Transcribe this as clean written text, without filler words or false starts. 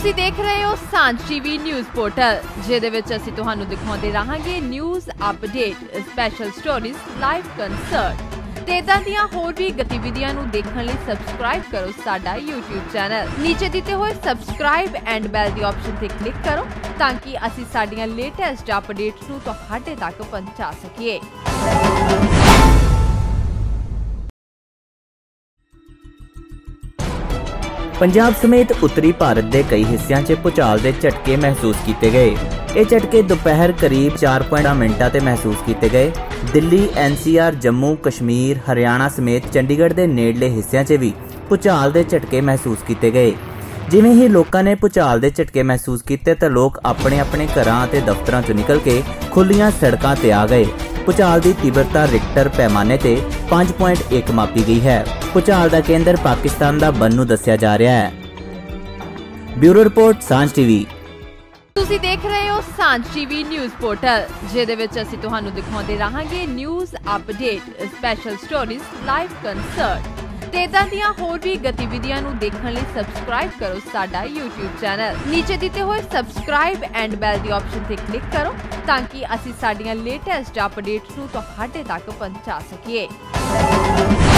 ਤੁਸੀਂ ਦੇਖ ਰਹੇ ਹੋ सांझ टीवी न्यूज़ पोर्टल ਜਿਹਦੇ ਵਿੱਚ ਅਸੀਂ ਤੁਹਾਨੂੰ ਦਿਖਾਉਂਦੇ ਰਹਾਂਗੇ news update special stories live concert ਇਦਾਂ ਦੀਆਂ ਹੋਰ ਵੀ ਗਤੀਵਿਧੀਆਂ ਨੂੰ ਦੇਖਣ ਲਈ ਸਬਸਕ੍ਰਾਈਬ ਕਰੋ ਸਾਡਾ YouTube ਚੈਨਲ। ਨੀਚੇ ਦਿੱਤੇ ਹੋਏ ਸਬਸਕ੍ਰਾਈਬ ਐਂਡ ਬੈਲ ਦੀ ਆਪਸ਼ਨ ਤੇ ਕਲਿੱਕ ਕਰੋ ਤਾਂ ਕਿ ਅਸੀਂ ਸਾਡੀਆਂ ਲੇਟੈਸਟ ਅਪਡੇਟਸ ਨੂੰ ਤੁਹਾਡੇ ਤੱਕ ਪਹੁੰਚਾ ਸਕੀਏ। पंजाब समेत उत्तरी भारत के कई हिस्सों में भूचाल के झटके महसूस किए गए। ये झटके दोपहर करीब 4:08 ते महसूस किए गए। दिल्ली, NCR, जम्मू कश्मीर, हरियाणा समेत चंडीगढ़ के नेड़ले हिस्सों में भी भूचाल के झटके महसूस किए गए। जिवें ही लोगों ने भूचाल के झटके महसूस किए तो लोग अपने अपने घरों और दफ्तरों से निकल के खुलियां सड़कों पर आ गए। भूचाल की तीव्रता रिक्टर पैमाने से 5.1 मापी गई है। भूचाल का केंद्र पाकिस्तान का बनू दसिया जा रहा है। Bureau report, Saanjh TV. ਤੁਸੀਂ ਦੇਖ ਰਹੇ ਹੋ सांझ टीवी न्यूज़ पोर्टल ਜਿਹਦੇ ਵਿੱਚ ਅਸੀਂ ਤੁਹਾਨੂੰ ਦਿਖਾਉਂਦੇ ਰਹਾਂਗੇ news update special stories live concert ਤੇ ਇਦਾਂ ਦੀਆਂ ਹੋਰ ਵੀ ਗਤੀਵਿਧੀਆਂ ਨੂੰ ਦੇਖਣ ਲਈ ਸਬਸਕ੍ਰਾਈਬ ਕਰੋ ਸਾਡਾ YouTube ਚੈਨਲ। ਨੀਚੇ ਦਿੱਤੇ ਹੋਏ ਸਬਸਕ੍ਰਾਈਬ ਐਂਡ ਬੈਲ ਦੀ ਆਪਸ਼ਨ ਤੇ ਕਲਿੱਕ ਕਰੋ ਤਾਂ ਕਿ ਅਸੀਂ ਸਾਡੀਆਂ ਲੇਟੈਸਟ ਅਪਡੇਟਸ ਨੂੰ ਤੁਹਾਡੇ ਤੱਕ ਪਹੁੰਚਾ ਸਕੀਏ।